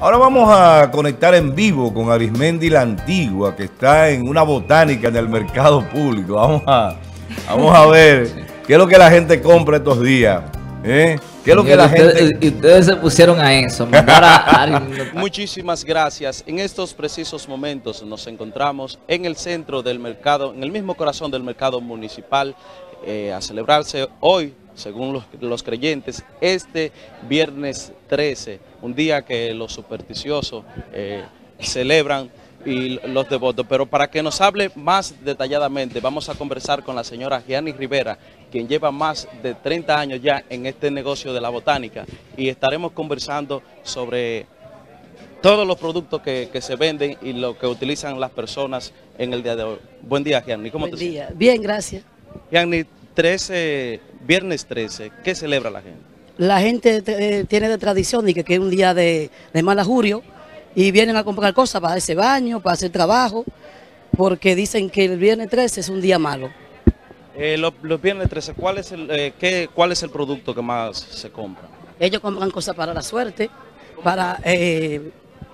Ahora vamos a conectar en vivo con Arizmendi la Antigua, que está en una botánica en el mercado público. Vamos a ver qué es lo que la gente compra estos días. ¿Qué es lo que la gente... Ustedes se pusieron a eso. Muchísimas gracias. En estos precisos momentos nos encontramos en el centro del mercado, en el mismo corazón del mercado municipal, a celebrarse hoy, según los creyentes, este viernes 13, un día que los supersticiosos celebran y los devotos. Pero para que nos hable más detalladamente, vamos a conversar con la señora Gianni Rivera, quien lleva más de 30 años ya en este negocio de la botánica, y estaremos conversando sobre todos los productos que se venden y lo que utilizan las personas en el día de hoy. Buen día, Gianni. ¿Cómo te sientes? Bien, gracias. Gianni, viernes 13, ¿qué celebra la gente? La gente tiene de tradición y que es un día de mal augurio, y vienen a comprar cosas para ese baño, para hacer trabajo, porque dicen que el viernes 13 es un día malo. Los viernes 13, ¿cuál es el producto que más se compra? Ellos compran cosas para la suerte, para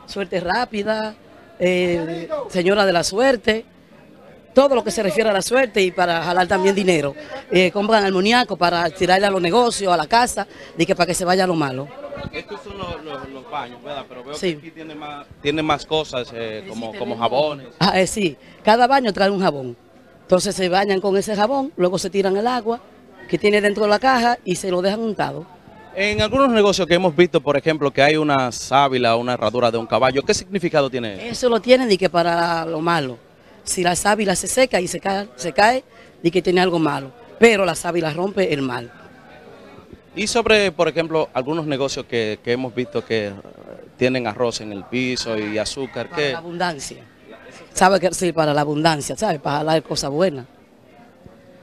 suerte rápida, señora de la suerte, todo lo que se refiere a la suerte y para jalar también dinero. Compran almoniaco para tirarle a los negocios, a la casa, y que para que se vaya lo malo. Estos son los baños, ¿verdad? Pero veo sí, que aquí tiene más cosas, como jabones. Sí, cada baño trae un jabón. Entonces se bañan con ese jabón, luego se tiran el agua que tiene dentro de la caja y se lo dejan untado. En algunos negocios que hemos visto, por ejemplo, que hay una sábila, una herradura de un caballo, ¿qué significado tiene eso? Eso lo tienen y que para lo malo. Si la sábila se seca y se cae, y que tiene algo malo, pero la sábila rompe el mal. Y sobre, por ejemplo, algunos negocios que hemos visto que tienen arroz en el piso y azúcar. Para la abundancia. ¿Sabe que sí? Para la abundancia, ¿sabe? Para hablar cosas buenas.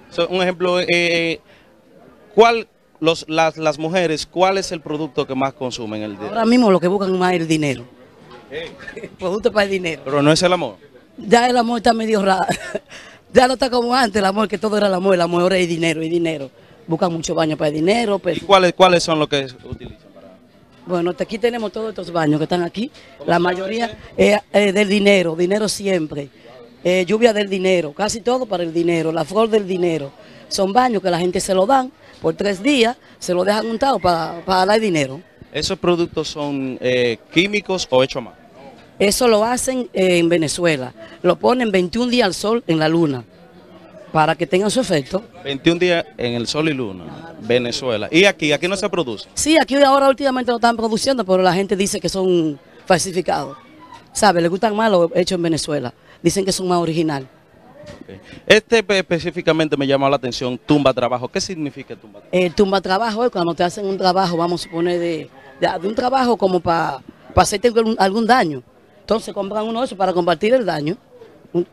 So, un ejemplo, las mujeres, ¿cuál es el producto que más consumen el día? Ahora mismo lo que buscan más es el dinero. El producto para el dinero. Pero no es el amor. Ya el amor está medio raro, ya no está como antes el amor, que todo era el amor ahora es dinero, y dinero. Buscan mucho baño para el dinero. Pero... ¿Y cuáles son los que utilizan para...? Bueno, aquí tenemos todos estos baños que están aquí, la mayoría es del dinero, dinero siempre, lluvia del dinero, casi todo para el dinero, la flor del dinero. Son baños que la gente se lo dan por 3 días, se lo dejan untado para dar dinero. ¿Esos productos son químicos o hechos a mano? Eso lo hacen en Venezuela, lo ponen 21 días al sol en la luna, para que tengan su efecto. 21 días en el sol y luna, ajá, Venezuela. ¿Y aquí no se produce? Sí, aquí ahora últimamente lo están produciendo, pero la gente dice que son falsificados. ¿Sabe? Le gustan más los hechos en Venezuela, dicen que son más original. Okay. Este específicamente me llamó la atención, tumba trabajo. ¿Qué significa tumba trabajo? El tumba trabajo es cuando te hacen un trabajo, vamos a suponer, de un trabajo como para hacerte algún daño. Entonces compran uno de esos para combatir el daño,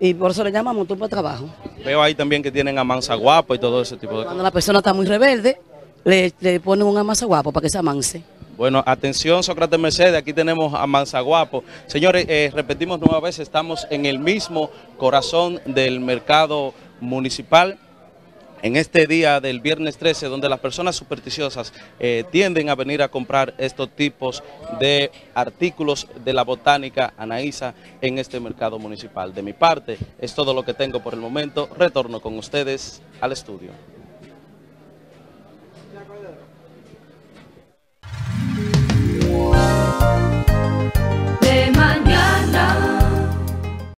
y por eso le llamamos tumba trabajo. Veo ahí también que tienen amansa guapo y todo ese tipo de cosas. Cuando la persona está muy rebelde, le ponen un amansa guapo para que se amance. Bueno, atención, Sócrates Mercedes, aquí tenemos amansa guapo. Señores, repetimos 9 veces, estamos en el mismo corazón del mercado municipal, en este día del viernes 13, donde las personas supersticiosas tienden a venir a comprar estos tipos de artículos de la botánica Anaísa en este mercado municipal. De mi parte, es todo lo que tengo por el momento. Retorno con ustedes al estudio.